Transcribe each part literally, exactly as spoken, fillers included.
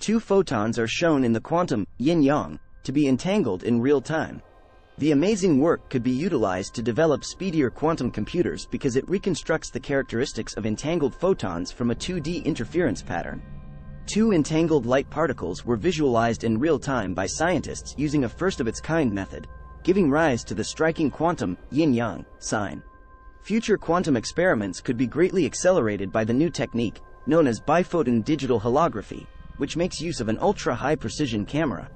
Two photons are shown in the quantum yin-yang to be entangled in real time. The amazing work could be utilized to develop speedier quantum computers because it reconstructs the characteristics of entangled photons from a two D interference pattern. Two entangled light particles were visualized in real time by scientists using a first-of-its-kind method, giving rise to the striking quantum yin-yang sign. Future quantum experiments could be greatly accelerated by the new technique, known as biphoton digital holography, which makes use of an ultra-high precision camera.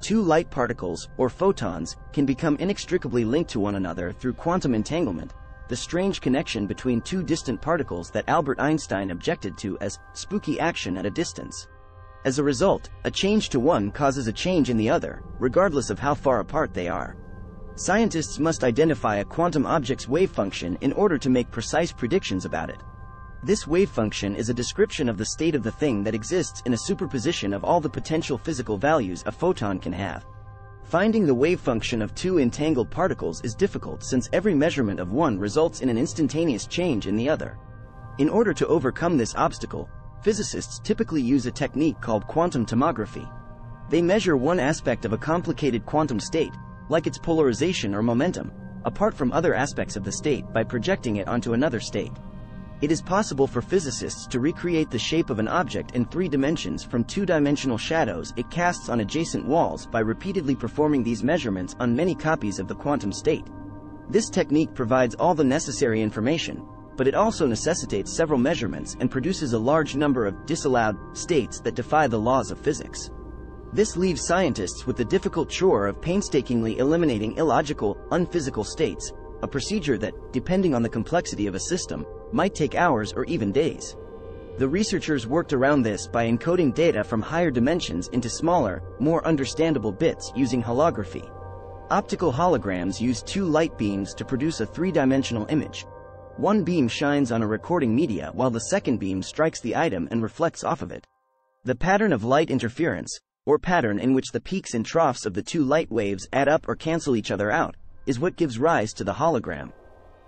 Two light particles, or photons, can become inextricably linked to one another through quantum entanglement, the strange connection between two distant particles that Albert Einstein objected to as spooky action at a distance. As a result, a change to one causes a change in the other, regardless of how far apart they are. Scientists must identify a quantum object's wave function in order to make precise predictions about it. This wave function is a description of the state of the thing that exists in a superposition of all the potential physical values a photon can have. Finding the wave function of two entangled particles is difficult since every measurement of one results in an instantaneous change in the other. In order to overcome this obstacle, physicists typically use a technique called quantum tomography. They measure one aspect of a complicated quantum state, like its polarization or momentum, apart from other aspects of the state by projecting it onto another state. It is possible for physicists to recreate the shape of an object in three dimensions from two-dimensional shadows it casts on adjacent walls by repeatedly performing these measurements on many copies of the quantum state. This technique provides all the necessary information, but it also necessitates several measurements and produces a large number of disallowed states that defy the laws of physics. This leaves scientists with the difficult chore of painstakingly eliminating illogical, unphysical states, a procedure that, depending on the complexity of a system, might take hours or even days. The researchers worked around this by encoding data from higher dimensions into smaller, more understandable bits using holography. Optical holograms use two light beams to produce a three-dimensional image. One beam shines on a recording media while the second beam strikes the item and reflects off of it. The pattern of light interference, or pattern in which the peaks and troughs of the two light waves add up or cancel each other out, is what gives rise to the hologram.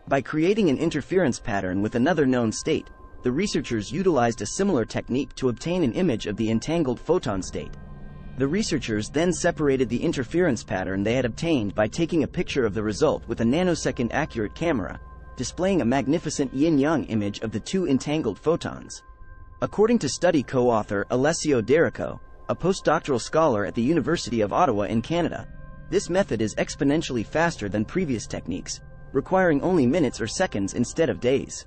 By creating an interference pattern with another known state, the researchers utilized a similar technique to obtain an image of the entangled photon state. The researchers then separated the interference pattern they had obtained by taking a picture of the result with a nanosecond accurate camera, displaying a magnificent yin-yang image of the two entangled photons. According to study co-author Alessio D'Errico, a postdoctoral scholar at the University of Ottawa in Canada, this method is exponentially faster than previous techniques, requiring only minutes or seconds instead of days.